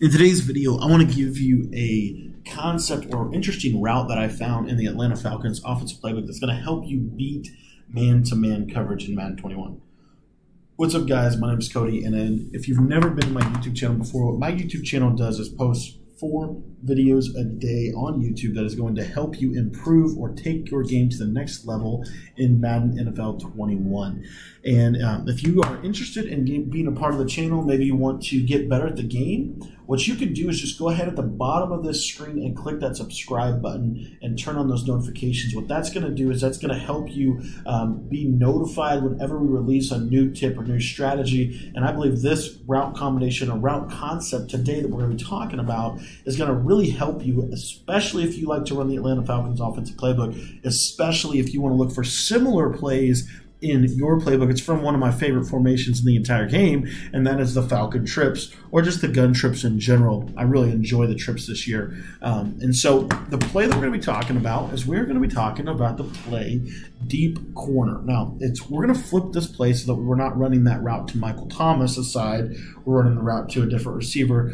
In today's video, I want to give you a concept or interesting route that I found in the Atlanta Falcons offensive playbook that's going to help you beat man-to-man coverage in Madden 21. What's up, guys? My name is Cody, and if you've never been to my YouTube channel before, what my YouTube channel does is post 4 videos a day on YouTube that is going to help you improve or take your game to the next level in Madden NFL 21. And if you are interested in being a part of the channel, maybe you want to get better at the game, what you can do is just go ahead at the bottom of this screen and click that subscribe button and turn on those notifications. What that's going to do is that's going to help you be notified whenever we release a new tip or new strategy. And I believe this route combination or route concept today that we're going to be talking about is going to really help you, especially if you like to run the Atlanta Falcons offensive playbook, especially if you want to look for similar plays in your playbook. It's from one of my favorite formations in the entire game, and that is the Falcon trips, or just the gun trips in general. I really enjoy the trips this year. And so the play that we're going to be talking about is we're going to be talking about the play deep corner. Now, we're going to flip this play so that we're not running that route to Michael Thomas aside. We're running the route to a different receiver.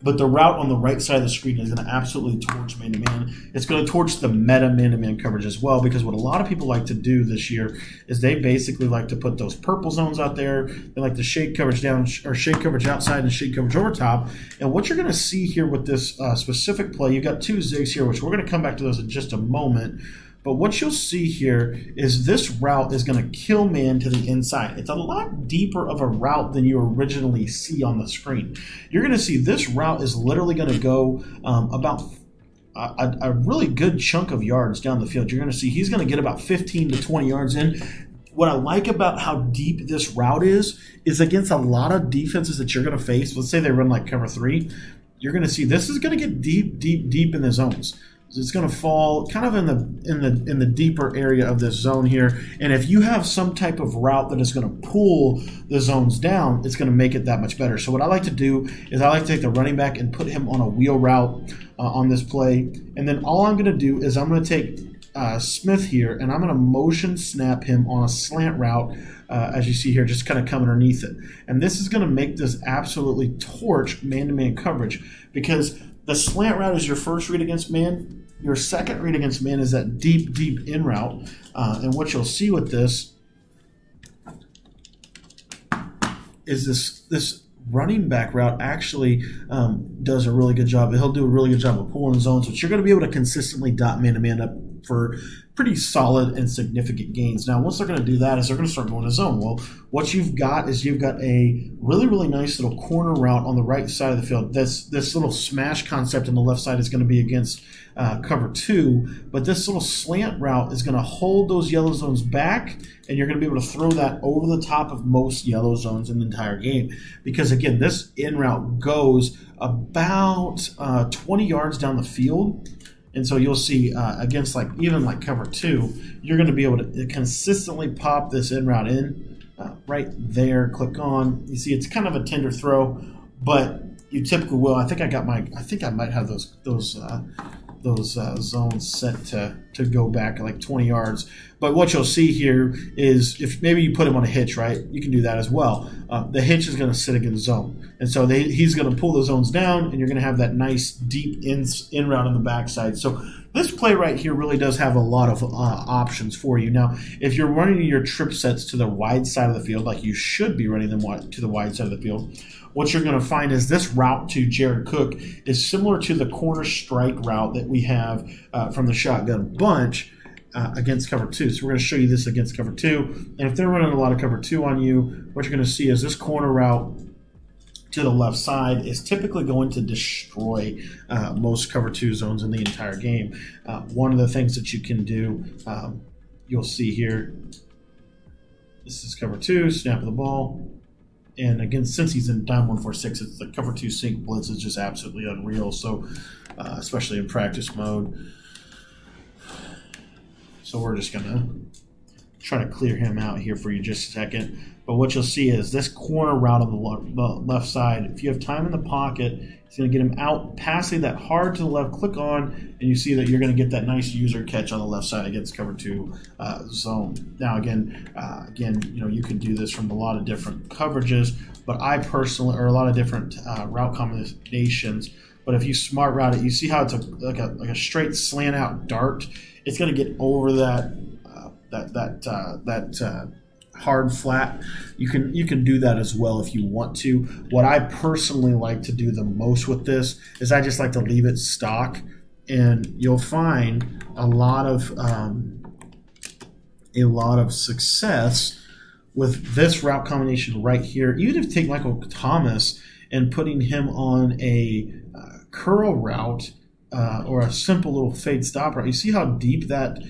But the route on the right side of the screen is going to absolutely torch man-to-man. It's going to torch the meta man-to-man coverage as well, because what a lot of people like to do this year is they basically like to put those purple zones out there. They like to shade coverage down, or shade coverage outside and shade coverage over top. And what you're going to see here with this specific play, you've got 2 zigs here, which we're going to come back to those in just a moment. But what you'll see here is this route is going to kill man to the inside. It's a lot deeper of a route than you originally see on the screen. You're going to see this route is literally going to go about a really good chunk of yards down the field. You're going to see he's going to get about 15 to 20 yards in. What I like about how deep this route is against a lot of defenses that you're going to face. Let's say they run like cover 3. You're going to see this is going to get deep, deep, deep in the zones. It's going to fall kind of in the deeper area of this zone here, and if you have some type of route that is going to pull the zones down, it's going to make it that much better. So what I like to do is I like to take the running back and put him on a wheel route on this play, and then all I'm going to do is I'm going to take Smith here, and I'm going to motion snap him on a slant route, as you see here, just kind of come underneath it. And this is going to make this absolutely torch man-to-man coverage, because the slant route is your first read against man. Your second read against man is that deep, deep in route. And what you'll see with this is this running back route actually does a really good job. He'll do a really good job of pulling zones, which you're going to be able to consistently dot man-to-man up for pretty solid and significant gains. Now, once they're going to do that is they're going to start going to zone. Well, what you've got is you've got a really, really nice little corner route on the right side of the field. This little smash concept on the left side is going to be against cover 2, but this little slant route is going to hold those yellow zones back, and you're going to be able to throw that over the top of most yellow zones in the entire game, because again, this in route goes about 20 yards down the field. And so you'll see against even cover 2, you're going to be able to consistently pop this in route in right there. Click on. You see, it's kind of a tender throw, but you typically will. I think I got my. I think I might have those zones set to go back like 20 yards. But what you'll see here is if maybe you put him on a hitch, right? You can do that as well. The hitch is going to sit against zone. And so he's going to pull the zones down, and you're going to have that nice deep in route on the backside. So this play right here really does have a lot of options for you. Now, if you're running your trip sets to the wide side of the field, like you should be running them to the wide side of the field, what you're going to find is this route to Jared Cook is similar to the corner strike route that we have from the shotgun bunch against cover 2. So we're going to show you this against cover 2. And if they're running a lot of cover 2 on you, what you're going to see is this corner route to the left side is typically going to destroy most cover 2 zones in the entire game. One of the things that you can do, you'll see here, this is cover 2, snap of the ball. And again, since he's in dime 146, it's the cover 2 sync blitz is just absolutely unreal. So, especially in practice mode. So we're just gonna try to clear him out here for you just a second. But what you'll see is this corner route on the left side, if you have time in the pocket, it's going to get him out, passing that hard to the left, click on, and you see that you're going to get that nice user catch on the left side against cover two zone. Now, again, you know, you can do this from a lot of different coverages, but I personally, or a lot of different route combinations. But if you smart route it, you see how it's like a straight slant out dart. It's going to get over that hard flat. You can do that as well if you want to. What I personally like to do the most with this is I just like to leave it stock, and you'll find a lot of success with this route combination right here. Even if you take Michael Thomas and putting him on a curl route or a simple little fade stop route, you see how deep that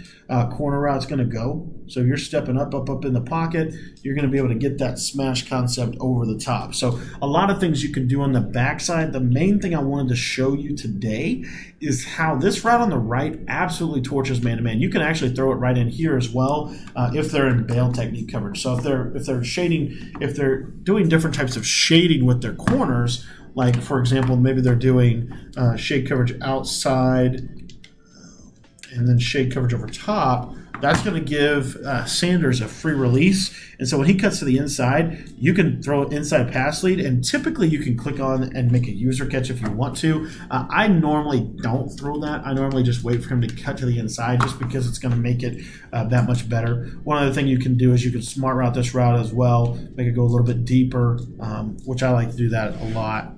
corner route's going to go. So you're stepping up in the pocket. You're going to be able to get that smash concept over the top. So a lot of things you can do on the backside. The main thing I wanted to show you today is how this route on the right absolutely torches man-to-man. You can actually throw it right in here as well if they're in bail technique coverage. So if they're doing different types of shading with their corners, like for example, maybe they're doing shade coverage outside and then shade coverage over top, that's going to give Sanders a free release. And so when he cuts to the inside, you can throw an inside pass lead, and typically you can click on and make a user catch if you want to. I normally don't throw that. I normally just wait for him to cut to the inside just because it's going to make it that much better. One other thing you can do is you can smart route this route as well, make it go a little bit deeper, which I like to do that a lot.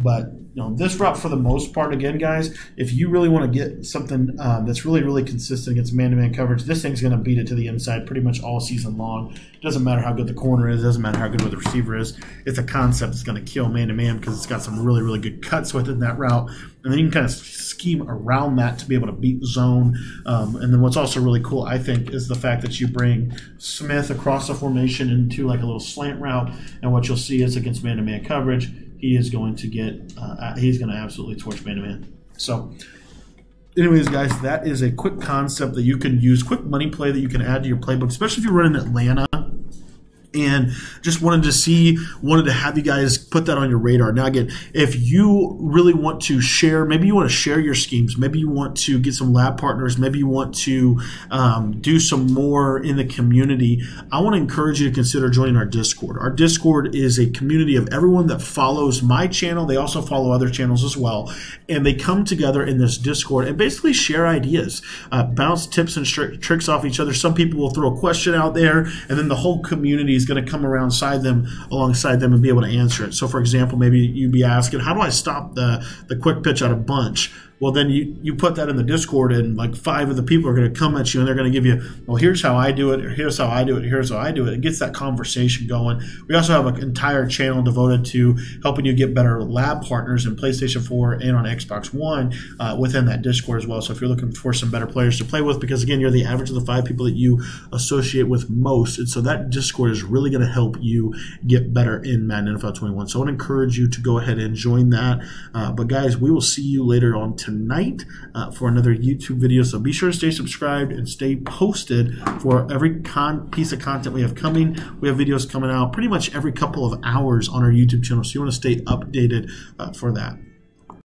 But you know, this route for the most part, again, guys, if you really want to get something that's really, really consistent against man-to-man coverage, this thing's going to beat it to the inside pretty much all season long. It doesn't matter how good the corner is. It doesn't matter how good the receiver is. It's a concept that's going to kill man-to-man because it's got some really, really good cuts within that route. And then you can kind of scheme around that to be able to beat zone. And then what's also really cool, I think, is the fact that you bring Smith across the formation into like a little slant route. And what you'll see is against man-to-man coverage, he is going to get, he's going to absolutely torch man-to-man. So anyways, guys, that is a quick concept that you can use, quick money play that you can add to your playbook, especially if you're running Atlanta. And just wanted to have you guys put that on your radar. Now, again, if you really want to share, maybe you want to share your schemes, maybe you want to get some lab partners, maybe you want to do some more in the community, I want to encourage you to consider joining our Discord. Our Discord is a community of everyone that follows my channel. They also follow other channels as well. And they come together in this Discord and basically share ideas, bounce tips and tricks off each other. Some people will throw a question out there, and then the whole community is going to come alongside them and be able to answer it. So for example, maybe you'd be asking, how do I stop the quick pitch out of bunch? Well, then you put that in the Discord, and like 5 of the people are going to come at you, and they're going to give you, well, here's how I do it, or here's how I do it, or here's how I do it. It gets that conversation going. We also have an entire channel devoted to helping you get better lab partners in PlayStation 4 and on Xbox One within that Discord as well. So if you're looking for some better players to play with, because again, you're the average of the 5 people that you associate with most, and so that Discord is really going to help you get better in Madden NFL 21. So I would encourage you to go ahead and join that. But guys, we will see you later on tonight for another YouTube video. So be sure to stay subscribed and stay posted for every piece of content we have coming. We have videos coming out pretty much every couple of hours on our YouTube channel, so you want to stay updated for that.